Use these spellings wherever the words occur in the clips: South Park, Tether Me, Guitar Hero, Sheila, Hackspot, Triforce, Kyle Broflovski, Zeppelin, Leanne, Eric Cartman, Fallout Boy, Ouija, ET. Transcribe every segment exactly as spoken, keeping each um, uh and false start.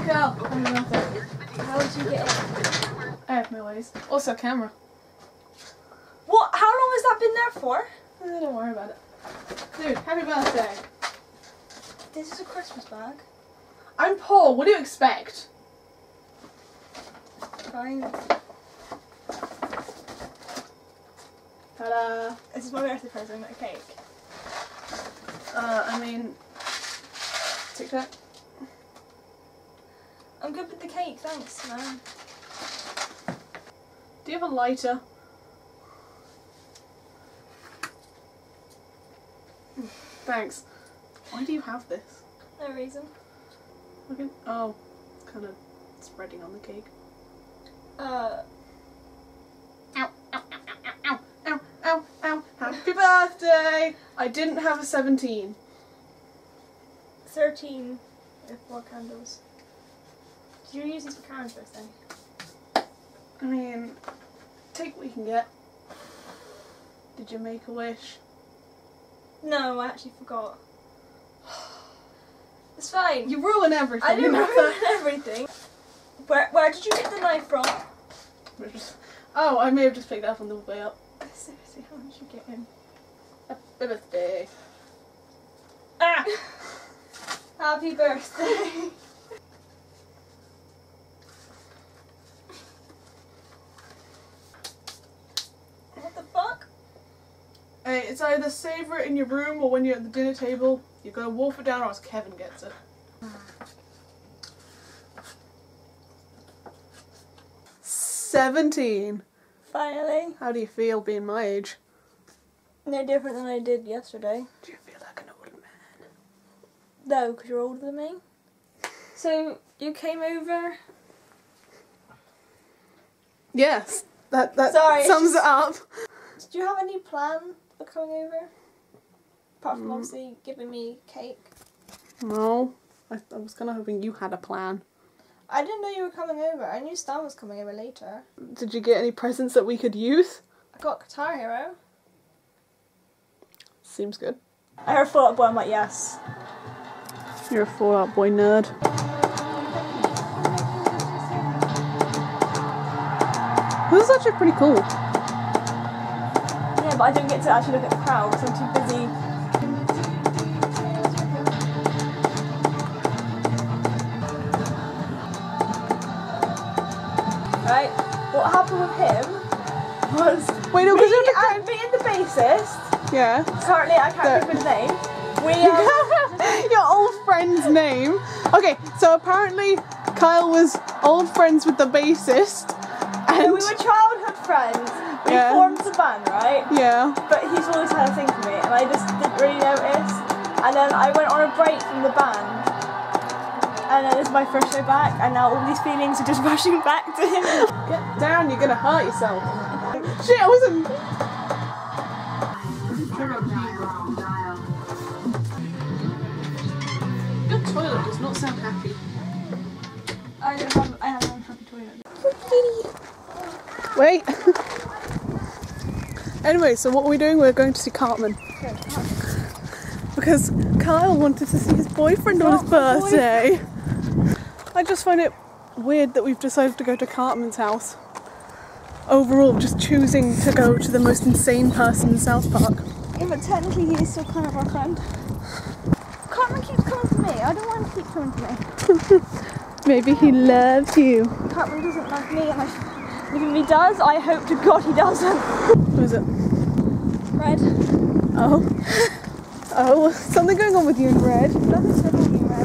to go. I'm not there. How would you get in? I have my ways. Also, camera. What? How long has that been there for? Uh, don't worry about it. Dude, happy birthday. This is a Christmas bag. I'm poor. What do you expect? Fine. Ta-da! This is my birthday present. A cake. Uh, I mean, take that. I'm good with the cake, thanks, man. Do you have a lighter? Thanks. Why do you have this? No reason. Okay. Oh, it's kind of spreading on the cake. Uh. Ow, ow, ow, ow, ow, ow, ow, ow. Happy birthday! I didn't have a seventeen. Thirteen with four candles. Did you use these for candles first then? I mean, take what you can get. Did you make a wish? No, I actually forgot. It's fine. You ruin everything. I didn't ruin everything. Where, where did you get the knife from? Oh, I may have just picked it up on the way up. Seriously, how did you get in? Happy birthday. Ah! Happy birthday. What the fuck? Hey, it's either savour it in your room or when you're at the dinner table, you go wolf it down or else Kevin gets it. seventeen. Finally. How do you feel being my age? No different than I did yesterday. Do you feel like an old man? No, because you're older than me. So, you came over? Yes. That, that Sorry, sums it up. Did you have any plan for coming over? Apart from mm. obviously giving me cake. No. I, I was kind of hoping you had a plan. I didn't know you were coming over. I knew Stan was coming over later. Did you get any presents that we could use? I got Guitar Hero. Seems good. I heard Fallout Boy, I'm like, yes. You're a Fallout Boy nerd. This is actually pretty cool. Yeah, but I don't get to actually look at the crowd because I'm too busy. Right, what happened with him was Wait, no, me, and, me and the bassist, yeah. currently I can't remember his name, we are... Your old friend's name. Okay, so apparently Kyle was old friends with the bassist. And so we were childhood friends, we yeah. formed a band, right? Yeah. But he's always had a thing for me and I just didn't really notice. And then I went on a break from the band. And then this is my first show back, and now all these feelings are just rushing back to him. Get down, you're gonna hurt yourself. Shit, I wasn't. Your toilet does not sound happy. I don't have, I have an unhappy toilet. Wait. Anyway, so what are we doing? We're going to see Cartman. Okay, because Kyle wanted to see his boyfriend not on his birthday. Boyfriend. I just find it weird that we've decided to go to Cartman's house. Overall, just choosing to go to the most insane person in South Park. Yeah, but technically he is still kind of our friend. Cartman keeps coming to me. I don't want him to keep coming to me. Maybe he loves you. Cartman doesn't love me, and I, if he does, I hope to God he doesn't. What is it? Red. Oh. Oh, something going on with you in red. Nothing's going on with you in red.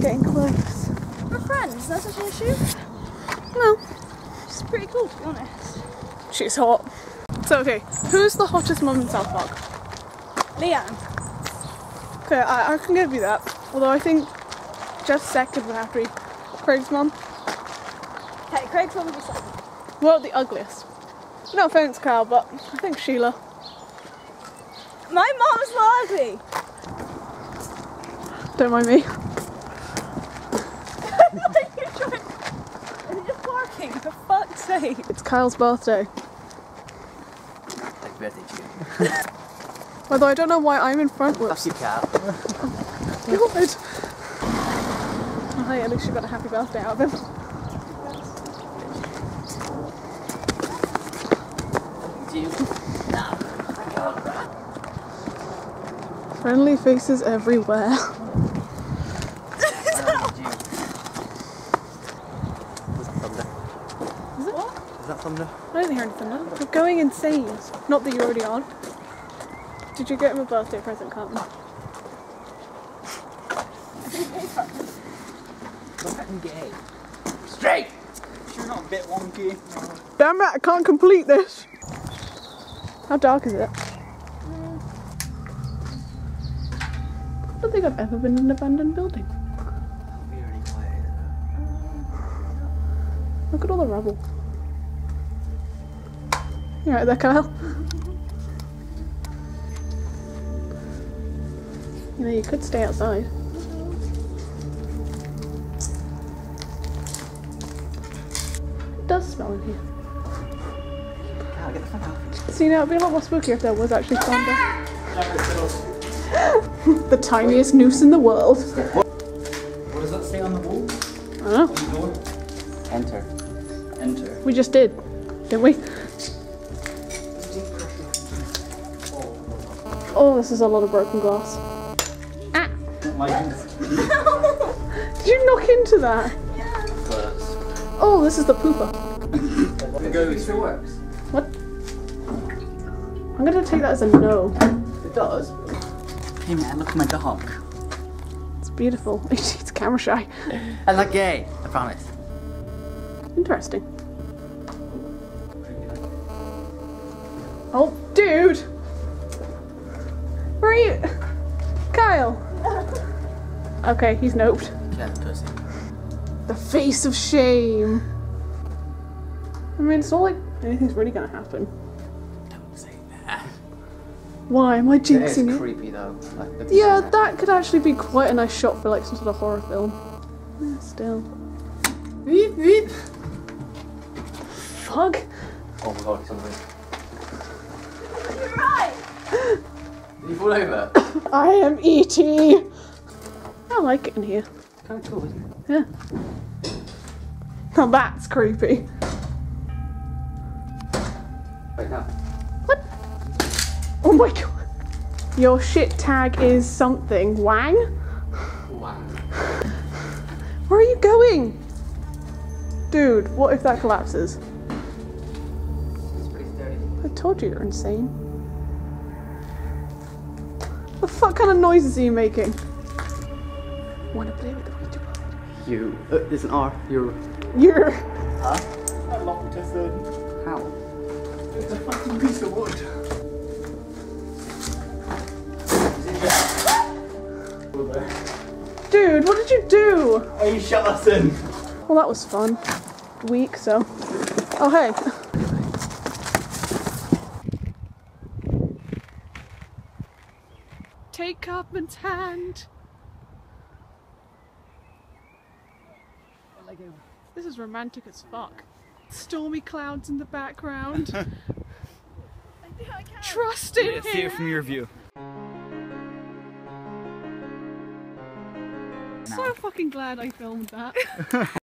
Getting close. We're friends, that's such an issue? No. She's pretty cool, to be honest. She's hot. So, okay, who's the hottest mum in South Park? Leanne. Okay, I, I can give you that. Although I think just second would have to be Craig's mum. Okay, Craig's mum would be second. Well, the ugliest. No offence, Kyle, but I think Sheila. My mum's not ugly! Don't mind me. For fuck's sake. It's Kyle's birthday. Happy birthday to you. Although I don't know why I'm in front. Whoops. That's your cat. God. Oh, I at least she got a happy birthday out of him. Friendly faces everywhere. Thunder. I didn't hear any thunder. You're going insane. Not that you already are. Did you get him a birthday present, Cartman? Look at him gay. Straight! You're not a bit wonky. Damn it, I can't complete this. How dark is it? I don't think I've ever been in an abandoned building. Look at all the rubble. You right there, Kyle? You know, you could stay outside. It does smell in here. See, now it would be a lot more spooky if there was actually thunder. The tiniest noose in the world. What, what does that say on the wall? I don't know. Enter. Enter. We just did, didn't we? Oh, this is a lot of broken glass. Ah! Did you knock into that? Yeah. Oh, this is the pooper. It still works. What? I'm gonna take that as a no. It does. Hey man, look at my dog. It's beautiful. It's camera shy. I'm not gay, I promise. Interesting. Oh, dude! Where are you? Kyle! Okay, he's noped. Yeah, pussy. The face of shame. I mean, it's not like anything's really gonna happen. Don't say that. Why? Am I jinxing it? It's creepy though. Like, yeah, that. that could actually be quite a nice shot for like some sort of horror film. Yeah, still. Beep, beep. Fuck. Oh my god, something. You're right! Did you fall over? I am E T! I like it in here. It's kind of cool, isn't it? Yeah. Now that's creepy. Wait, now. What? Oh my god. Your shit tag is something. Wang? Wang. Where are you going? Dude, what if that collapses? It's pretty sturdy. I told you you're insane. What the fuck kind of noises are you making? Wanna play with the Ouija board? You. Uh, there's an R. You're. You're. Huh? That locked us in. How? It's a fucking piece of wood. Dude, what did you do? Oh, you shut us in. Well, that was fun. Weak, so. Oh, hey. Take Cartman's hand. This is romantic as fuck. Stormy clouds in the background. I I Trust in him. See it from your view. So fucking glad I filmed that.